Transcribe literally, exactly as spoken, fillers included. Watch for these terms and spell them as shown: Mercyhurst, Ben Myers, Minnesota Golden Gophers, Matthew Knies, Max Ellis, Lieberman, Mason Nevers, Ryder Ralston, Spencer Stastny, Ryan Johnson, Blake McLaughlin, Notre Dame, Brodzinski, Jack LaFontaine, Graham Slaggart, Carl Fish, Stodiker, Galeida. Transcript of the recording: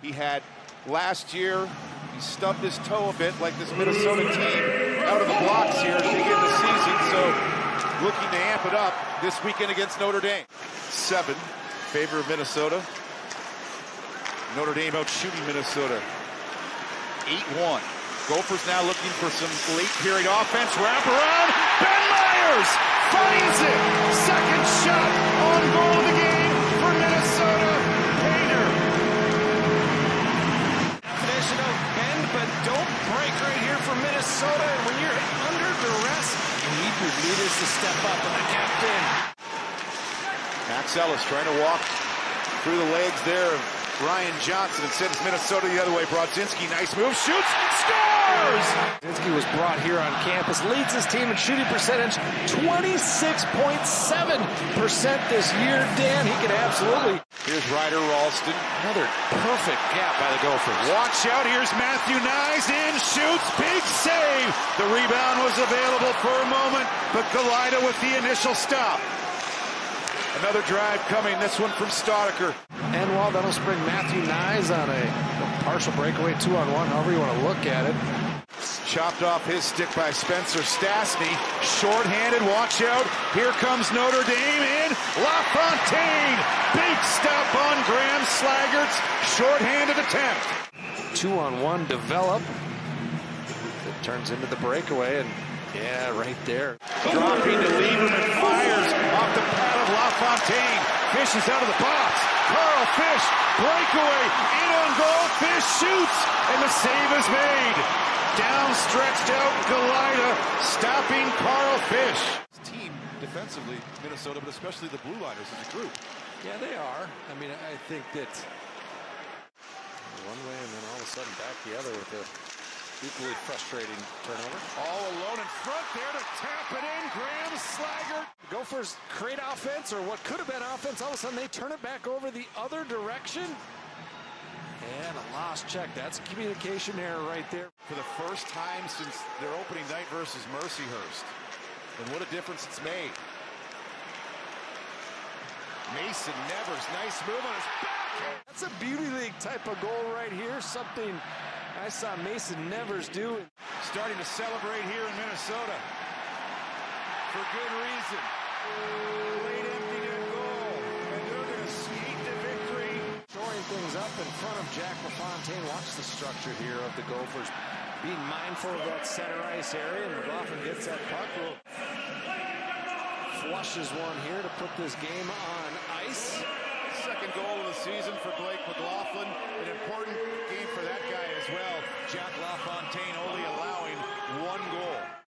He had last year, he stubbed his toe a bit like this Minnesota team out of the blocks here to begin the season, so looking to amp it up this weekend against Notre Dame. Seven, favor of Minnesota. Notre Dame out shooting Minnesota. eight one. Gophers now looking for some late period offense. Wrap around. Ben Myers finds it. Second shot on goal of the game for Minnesota. Painter. Definition of bend, but don't break right here for Minnesota. And when you're under duress, you need your leaders to step up, and the captain. Max Ellis trying to walk through the legs there of Ryan Johnson, and sends Minnesota the other way. Brodzinski, nice move, shoots, scores! Brodzinski was brought here on campus, leads his team in shooting percentage, twenty-six point seven percent this year. Dan, he can absolutely. Here's Ryder Ralston, another perfect gap by the Gophers. Watch out, here's Matthew Knies, in shoots, big save! The rebound was available for a moment, but Galeida with the initial stop. Another drive coming, this one from Stodiker. And while that'll spring Matthew Knies on a, a partial breakaway, two on one, however you want to look at it. Chopped off his stick by Spencer Stastny. Shorthanded, watch out. Here comes Notre Dame in. LaFontaine, big stop on Graham Slaggart's shorthanded attempt. Two on one develop. It turns into the breakaway, and yeah, right there. Dropping to Lieberman, fires off the pad of LaFontaine. Fish is out of the box. Carl Fish, breakaway, in on goal. Fish shoots, and the save is made. Down, stretched out, Galeida stopping Carl Fish. Team defensively, Minnesota, but especially the blue liners as a group. Yeah, they are. I mean, I think that one way and then all of a sudden back the other with a equally frustrating turnover. All alone in front there to tap it in. Graham Slaggart. Gophers create offense, or what could have been offense. All of a sudden they turn it back over the other direction. And a lost check. That's a communication error right there. For the first time since their opening night versus Mercyhurst. And what a difference it's made. Mason Nevers. Nice move on his back. That's a beauty league type of goal right here. Something I saw Mason Nevers do. Starting to celebrate here in Minnesota. For good reason. Late empty net goal. And they're going to skate to victory. Shoring things up in front of Jack LaFontaine. Watch the structure here of the Gophers. Being mindful of that center ice area. And McLaughlin gets that puck. Flushes one here to put this game on ice. Second goal of the season for Blake McLaughlin. An important game for that guy as well. Jack LaFontaine only